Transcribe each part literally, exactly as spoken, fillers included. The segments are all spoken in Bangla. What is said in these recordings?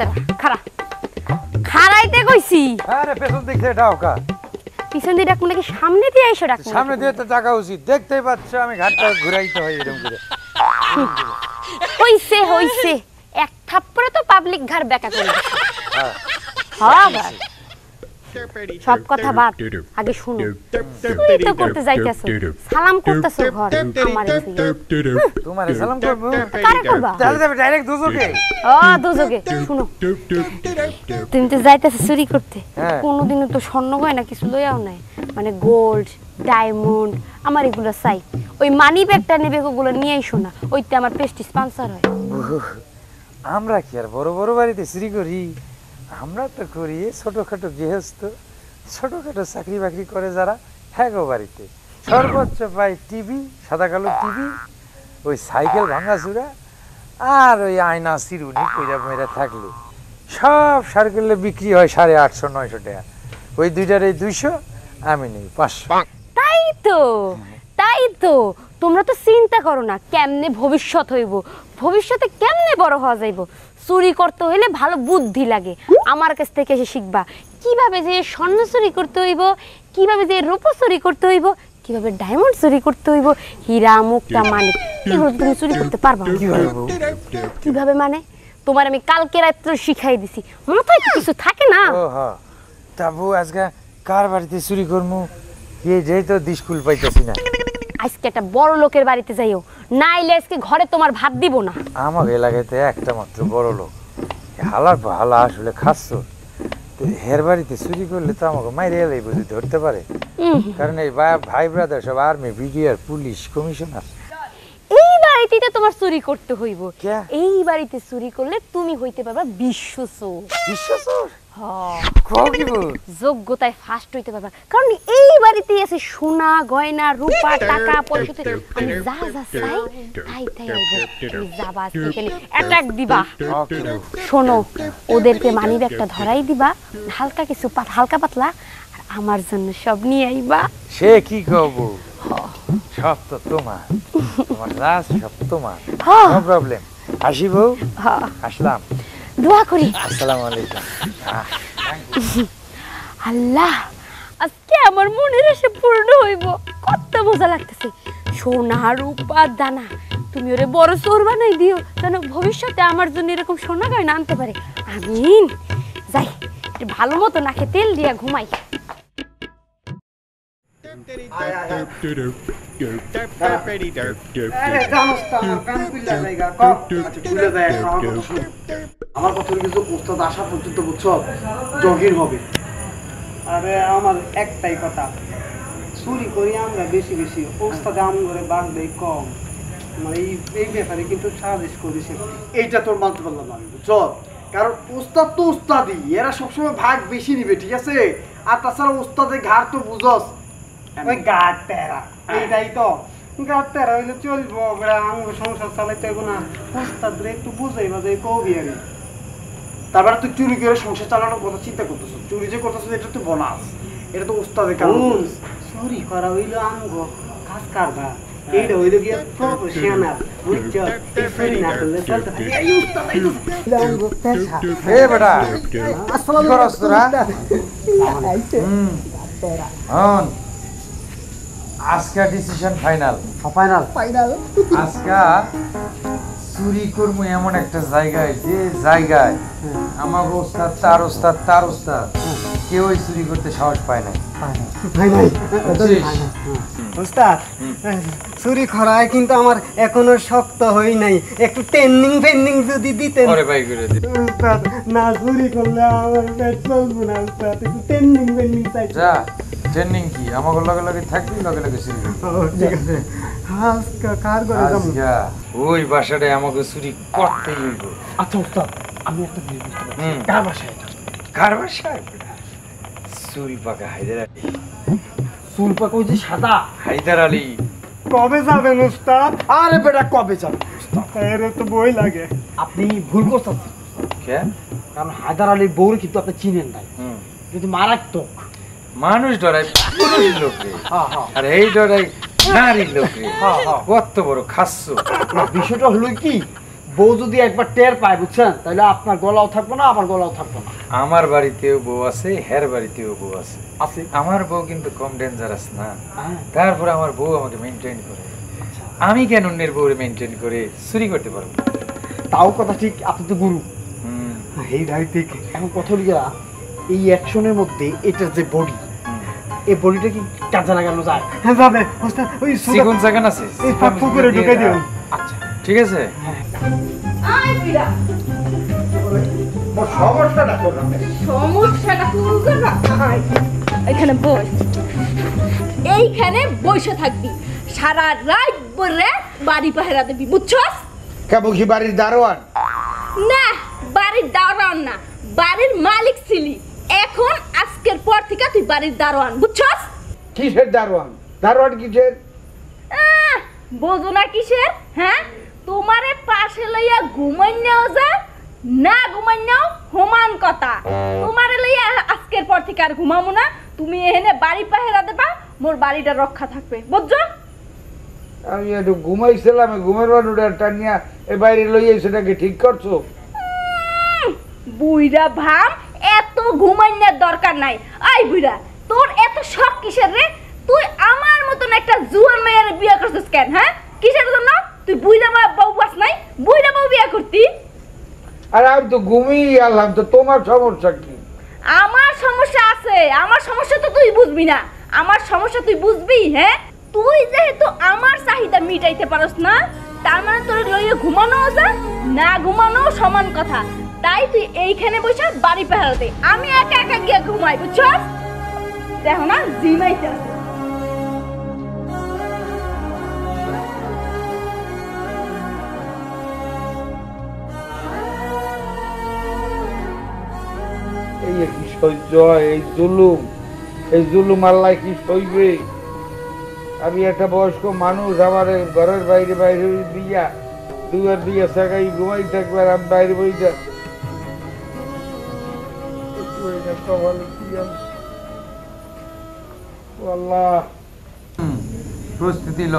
সব কথা বাদ আগে শুনো। তুই তো করতে যাইতেছ, সালাম করতেছ ঘর আমারে দিয়ে। তোমারে সালাম করব কারে করবা? চলে যাবে ডাইরেক্ট দুজকে। ও দুজকে শুনো, তুমি তো যাইতেছ চুরি করতে, কোনোদিনও তো স্বর্ণ গয়না কিছু লইয়াও নাই, মানে গোল্ড ডায়মন্ড আমার এগুলো চাই। ওই মানি ব্যাগটা নেবে, ওগুলো নিয়ে আইসো না, ওইটা আমার পেস্টিস স্পন্সর হয়। আমরা কি আর বড় বড় বাড়িতে চুরি করি? আমরা তো করি ছোটখাটো গৃহস্থ, ছোটখাটো চাকরি বাকরি করে যারা, হ্যাঁ গো বাড়িতে সর্বোচ্চ পাই টিভি, সাদা কালো টিভি, ওই সাইকেল ভাঙাচুরা আর ওই আয়না সিরুনি কইরা মেরা থাকলে। সব সার্কেলে বিক্রি হয় সাড়ে আটশো নয়শো টাকা, ওই দুইটার এই দুইশো আমি নেই পাঁচশো। তাই তো তাই তো তোমরা তো চিন্তা করো না কেমনে ভবিষ্যৎ হইব, ভবিষ্যতে কেমনে বড় হওয়া যাইব। চুরি করতে হইলে ভালো বুদ্ধি লাগে, আমার কাছ থেকে এসে শিখবা কিভাবে যে স্বর্ণ চুরি করতে হইব, কিভাবে যে রূপো চুরি করতে হইব, কিভাবে ডায়মন্ড চুরি করতে হইব, হীরা মুক্তা মানিক এগুলো তুমি চুরি করতে পারবা। কিভাবে মানে তোমার আমি কালকে রাত্রে শিখাই দিছি, মাথায় কিছু থাকে না। তাবু আজকে কার বাড়িতে চুরি করমু, এই যেই তো স্কুল পাইতেছি না। আজকে একটা বড় লোকের বাড়িতে যাইও, নাইলে আজকে ঘরে তোমার ভাত দিব না। আমার এলাকাতে একটা মাত্র বড় লোক, হালার ভালা আসলে খাচ্ছ, হের বাড়িতে চুরি করলে তো আমাকে মাইরে এলাই বুঝি ধরতে পারে, কারণ এই ভাই ব্রাদার সব আর্মি বিডিআর পুলিশ কমিশনার। এই বাড়িতে তো তোমার চুরি করতে হইব, এই বাড়িতে চুরি করলে তুমি হইতে পারবা বিশ্ব চোর। বিশ্ব চোর যোগ্যতায় ফার্স্ট হইতে পারবা, কারণ এই বাড়িতে আছে সোনা গয়না রূপা টাকা পয়সা, তুমি যা যা চাই তাই তাই তুমি যাবা এখানে অ্যাটাক দিবা। শোনো, ওদেরকে মানি ব্যাগটা ধরাই দিবা, হালকা কিছু হালকা পাতলা, আর আমার জন্য সব নিয়ে আইবা। সে কি কব, সব তো তোমার, তোমার রাজ সব তোমার, নো প্রবলেম। আসিব আসলাম, দোয়া করি। আসসালামু আলাইকুম। আল্লাহ আজকে আমার মনের আশা পূর্ণ হইব, কত মজা লাগতেছে। সোনা রূপা দানা তুমি ওরে বড় চোর বানাই দিও, যেন ভবিষ্যতে আমার জন্য এরকম সোনা গয়না আনতে পারে। আমিন। যাই ভালো মতো নাকে তেল দিয়া ঘুমাই। আমার কথা কিছু উস্তাদ আসা পর্যন্ত বুঝছো জহির হবে। আরে আমার একটাই কথা, চুরি করি আমরা বেশি বেশি, উস্তাদ আম করে বাঘ দেয় কম, মানে এই ব্যাপারে কিন্তু সাহায্য করেছে। এইটা তোর মানতে পারলাম আমি বুঝছো, কারণ উস্তাদ তো উস্তাদই, এরা সবসময় ভাগ বেশি নিবে ঠিক আছে। আর তাছাড়া উস্তাদের ঘাড় তো বুঝস, ওই গাড় তেরা, এইটাই তো গাড় তেরা হইলে চলবো, আমরা সংসার চালাইতে হইব না। উস্তাদের একটু বুঝাই বাজাই কবি আর তারপরে তুই চুরি করে সংসার চালানোর কথা চিন্তা করতেছ, চুরি যে করতেছ এটা তুই বলাস, এটা তো উস্তাদের কাজ। চুরি করা হইলো আঙ্গ কাজ কারবার, এইটা হইলো গিয়া প্রফেশনাল বুঝছ, চুরি না করলে চলতে পারে। এই উস্তাদ আইলো আঙ্গ পেশা। হে বেটা আসসালামু আলাইকুম। আইছে তেরা হন, আজকে ডিসিশন ফাইনাল। Final final. আজকে চুরি করব এমন একটা জায়গায়, যে জায়গায় আমার ওস্তাদ তার ওস্তাদ তার ওস্তাদ কেউই চুরি করতে সাহস পায় না। ওস্তাদ চুরি করায় কিন্তু আমার এখনো শক্ত হই নাই, একটু ট্রেনিং ফেন্ডিং যদি দিতেন। আরে ভাই করে দিই ওস্তাদ, না চুরি করলে আমার পেট চলবে না ওস্তাদ, একটু ট্রেনিং ফেন্ডিং চাই। যা ট্রেনিং কি আমার লগে লগে থাকবি, লগে লগে চুরি করবি ঠিক আছে। আজকে কার করে যাব, ওই বাসাটা আমাকে চুরি করতে হইব। আচ্ছা ওস্তাদ আমি একটা দিয়ে দিচ্ছি, কার বাসায় এটা? কার বাসায় চুরি পাকা হায়দার আলী। চুরি পাকা ওই যে সাদা হায়দার আলী। কবে যাবেন ওস্তাদ? আরে বেটা কবে যাবেন ওস্তাদ, এর তো বই লাগে। আপনি ভুল করতেছেন কেন, কারণ হায়দার আলীর বউরে কিন্তু আপনি চিনেন নাই, যদি মারাত্মক মানুষ ডরায় পুরুষ লোকে, আর এই ডরায় নারী লোকে। কত বড় খাচ্ছ। বিষয়টা হলো কি, বউ যদি একবার টের পায় বুঝছেন তাহলে আপনার গলাও থাকবো না আমার গলাও থাকবো না। আমার বাড়িতেও বউ আছে, হের বাড়িতেও বউ আছে। আছে আমার বউ কিন্তু কম ডেঞ্জারাস না। তারপর আমার বউ আমাকে মেনটেন করে, আমি কেন অন্যের বউরে মেনটেন করে চুরি করতে পারবো? তাও কথা ঠিক, আপনি তো গুরু। হুম, এই দায়িত্বে এখন কথা হল এই অ্যাকশনের মধ্যে এটার যে বডি, এই বডিটা কি কাজে লাগানো যায়? হ্যাঁ যাবে। ওই সিগুন জায়গা আছে, এই পাপ্পু করে ঢুকে দিও। আচ্ছা ঠিক আছে। আয় বিড়া, সমস্যাটা তো না, সমস্যাটা তুই করবা। আয় এখানে বস, এইখানে বসে থাকবি, সারা রাত বরে বাড়ি পাহারা দিবি, বুঝছস? কাবুকি বাড়ির দারোয়ান না, বাড়ির দারোয়ান না, বাড়ির মালিক ছিলি, এখন আজকের পর থেকে তুই বাড়ির দারোয়ান, বুঝছস? কিসের দারোয়ান? দারোয়ান কিসের বোঝো না? কিসের? হ্যাঁ, তোমারে পাশে লইয়া ঘুমাই নাও, যা না ঘুমাই নাও সমান কথা। তোমারে লইয়া আজকের পর থেকে আর ঘুমামু না, তুমি এখানে বাড়ি পাহারা দেবা, মোর বাড়িটা রক্ষা থাকবে, বুঝছো? আমি একটু ঘুমাইছিলাম, ঘুমের বানুটা নিয়ে এ বাইরে লইয়া সেটাকে ঠিক করছো? বুইরা ভাম, এত ঘুমাইনার দরকার নাই। আই বুইরা, তোর এত শখ কিসের রে? তুই আমার মতন একটা জুয়ান মেয়ের বিয়ে করছিস কেন? হ্যাঁ কিসের জন্য? তুই বুইরা বউ বাস নাই, বুইরা বউ বিয়ে করতি? আরে আমি তো ঘুমিয়ে আলাম, তো তোমার সমস্যা কি? আমার সমস্যা আছে? আমার সমস্যা তো তুই বুঝবি না। আমার সমস্যা তুই বুঝবি? হ্যাঁ, তুই যেহেতু আমার চাহিদা মিটাইতে পারস না, তার মানে তোর লইয়া ঘুমানো যা না ঘুমানো সমান কথা। তাই তুই এইখানে বসে বাড়ি পাহারা দে, আমি একা একা গিয়ে ঘুমাই, বুঝছস? দেখো না জিমাইতা। এই কি সহ্য হয় এই জুলুম? এই জুলুম আল্লাহ কি সইবে? আমি একটা বয়স্ক মানুষ, আমার ঘরের বাইরে বাইরে দিয়া দুবার দিয়া সাকাই ঘুমাই থাকবে, আর আমি বাইরে বই যা প্রস্তুতি ল।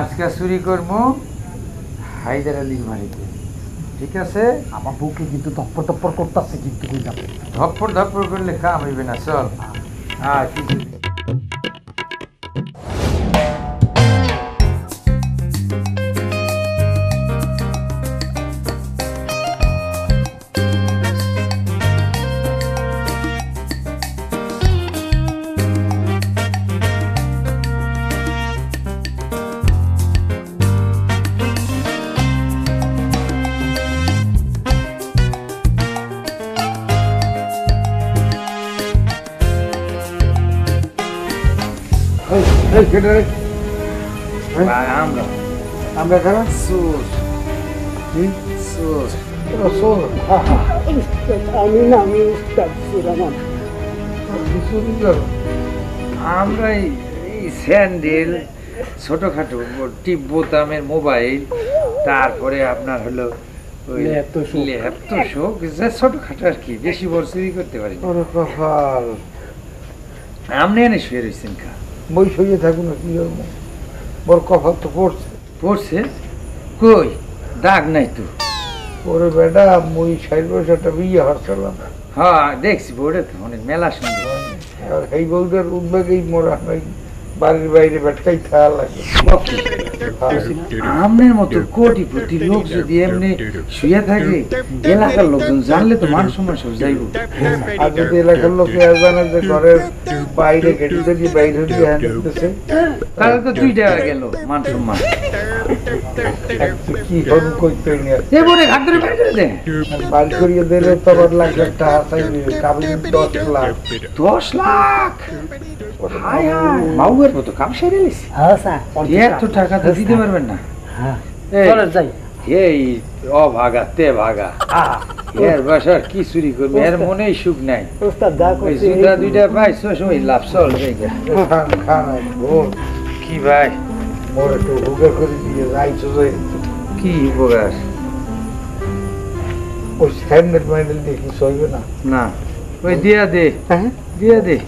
আজকে চুরি করব হায়দার আলীর বাড়িতে, ঠিক আছে? আমার বুকে কিন্তু ধপ্পর ধপ্পর করতেছে, কিন্তু ধপ্পর ধপ্পর করলে কাম হইবে না। চল। হ্যাঁ স্যান্ডেল, ছোটখাটো টিপ বোতামের মোবাইল, তারপরে আপনার হলো ছোটখাটো আর কি, বেশি বড় চুরি করতে পারি। আপনি এনে শুয়ে রয়েছেন, খা বই শুয়ে থাকুন। বড় কপাল তো পড়ছে। পড়ছে কই? দাগ নাই তো। ওরে বেটা, মই ষাট বছরটা বিয়ে হারছিলাম। হ্যাঁ দেখছি, বউটা তো অনেক মেলা সুন্দর। এই বউটার উদ্বেগেই মোরা নাই, বাড়ির বাইরে বেটকাই থাকা লাগে। আমনের মতো কোটিপতি লোক যদি এমনি শুয়ে থাকে, এলাকার লোকজন জানলে তো মান সম্মান সব যাইব। আর যদি এলাকার লোকে জানে যে ঘরের বাইরে গেটে যদি বাইরে হইতেছে, তাহলে তো দুই টাকা গেল মান সম্মান। কি হবো কইতে নিয়ে সে বলে ঘাটরে বাইরে দে, বাড়ি করিয়ে দিলে তো বড় লাখ টাকা চাইবে, কাবিল দশ লাখ। দশ লাখ? হায় হায়, মাউয়ের মতো কাম সেরে নিছি। হ্যাঁ স্যার, এত টাকা তো দিতে পারবেন না। হ্যাঁ চলে যাই। এই ও ভাগা তে ভাগা, এর বছর কি চুরি করবে, এর মনেই সুখ নাই। ওস্তাদ দা কই সুদা দুইটা ভাই সবসময় লাভ চল জায়গা। কি ভাই মোর একটু হুগার করে দিয়ে যাইছো? যে কি হুগার? ওই স্ট্যান্ডার্ড মডেল দেখি সইবে না। না ওই দিয়া দে। হ্যাঁ দিয়া দে।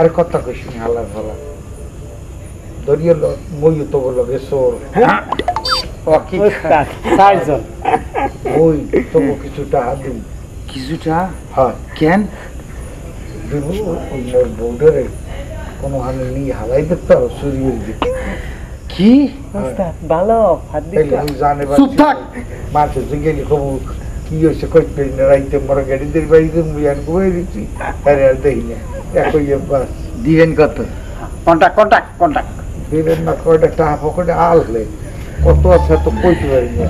আর কত খুশি হালা ভালা দরিয়া মই তো বলো গেছো। Contact, contact, contact. We did not call the top of the alley. What was at the point where you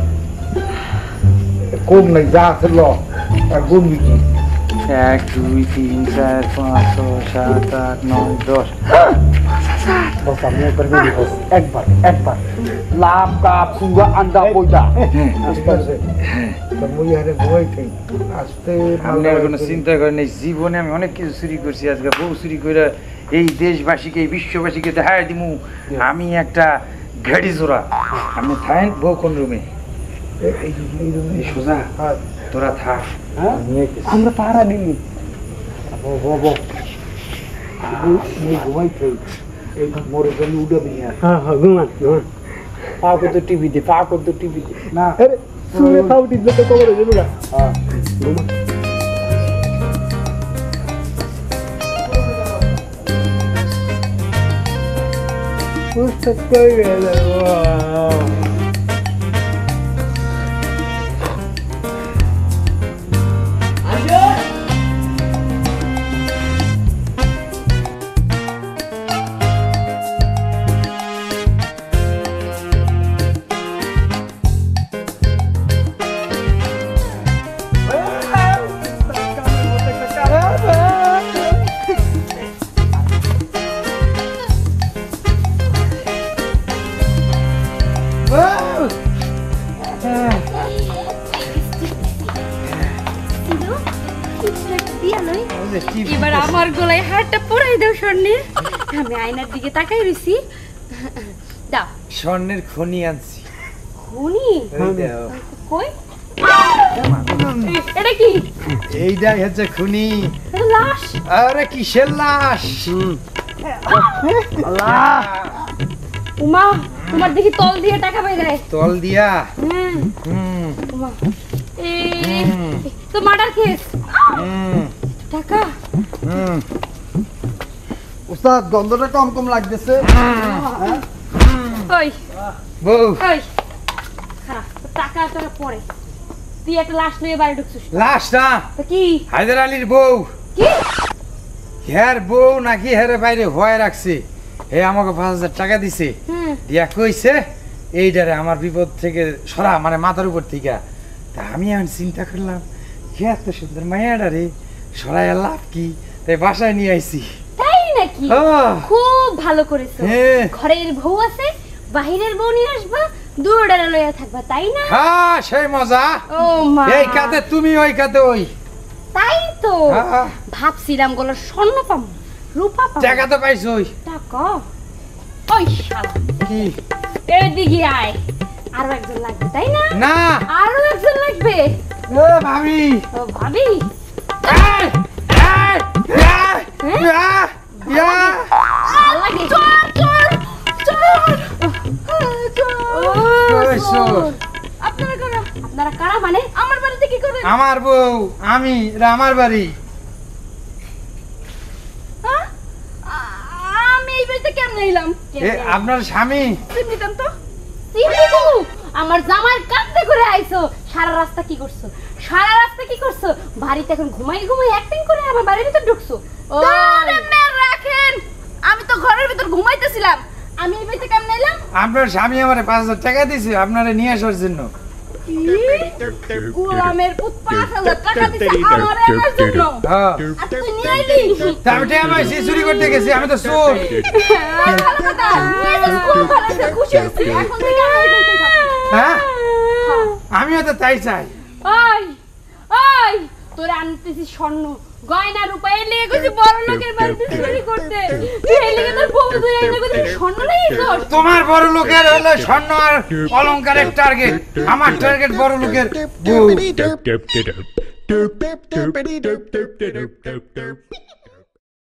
come like that law? A good meeting. Check, meeting, set, so shut that no door. But I'm not ready for Egbert, Egbert. Lap, cap, sugar, and the Buddha. The movie had a great thing. I'm never going to see the Gonizibon. I'm going to kill Siri Gursias, the Boo Siri Gura. এই দেশবাসীকে বিশ্ববাসীকে দেখায় দিমু আমি একটা ঘড়ি জোড়া আমি থাইন বউ কোন রুমে এই রুমে সোজা তোরা থাক আমরা পাহারা দিই ও ও ও এই ঘুমাই তো এই মোরে জন্য উড়াবি না হ্যাঁ হ্যাঁ ঘুমান পাক তো টিভিতে পাক তো টিভিতে না আরে শুনে তাও দিতে তো কভার হয়ে যাবে হ্যাঁ ঘুমান What's the thing in the world? Shonner Coney and see. Coney? Coy? Ereki. Ada has a Coney. Lash. Ereki shall lash. Allah. Uma, what did he told the attack of it? Told the air. The murder case. Taka. Ustad, don't let her come like this. Oi. Whoa. Oi. Khara. Taka tora pore. Ti eta lash niye bari dukchhis. Lash na? Ta ki? Haider Alir bou. Ki? Her bou naki here baire hoye rakhche. E amake five thousand taka dise. Hm. Dia koyche ei dare amar bipod theke sora mane mathar upor thika. Ta ami ekhon chinta korlam. Ki eto sundor maya dare soraya lab ki? Tai bashay niye aisi. Tai naki? Khub bhalo korecho. Ghorer bou ache. বাহিরের বনি আসবা দুড়ড়া লয়া থাকবা তাই না হ্যাঁ সেই মজা ও মা এই কাতে তুমি ওই কাতে ওই তাই তো ভাবছিলাম গলা স্বর্ণ পাম রূপা পাম টাকা তো পাইছো ওই টাকা ওই শালা কি এদিকে আয় আর একজন লাগবে তাই না না আর একজন লাগবে ও ভাবি ও ভাবি এই এই ইয়া ইয়া লাগে চল চল চল আপনারা কারা আপনারা কারা মানে আমার বাড়িতে কি করবেন আমার বউ আমি রা আমার বাড়ি হ্যাঁ আমি এই বাড়িতে কেমনে এলাম এ আপনার স্বামী চিনিতাম তো চিনিতো আমার জামাই কাঁদতে করে আইছো সারা রাস্তা কি করছো সারা রাস্তা কি করছো বাড়িতে এখন ঘুমাই ঘুমাই অ্যাক্টিং করে আমার বাড়ির ভিতর ঢুকছো ও মে রাখেন আমি তো ঘরের ভিতর ঘুমাইতেছিলাম আমি এই বাড়িতে কেমনে এলাম আপনার স্বামী আমারে five thousand টাকা দিয়েছে আপনারে নিয়ে আসার জন্য গোলামের পুত five thousand টাকা দিয়েছে আমারে আনার জন্য হ্যাঁ তুই নিয়ে আইলি তারপরে আমি চুরি করতে গেছি আমি তো চোর হ্যাঁ আমিও তো তাই চাই ওই ওই তোর আনতেছি স্বর্ণ গয়না রূপা এলে কিছু বড় লোকের বাড়িতে চুরি করতে এলে তোর বউ তুই এনে কত স্বর্ণ নাই তোর তোমার বড় লোকের হলো স্বর্ণ আর অলংকারের টার্গেট আমার টার্গেট বড় লোকের বউ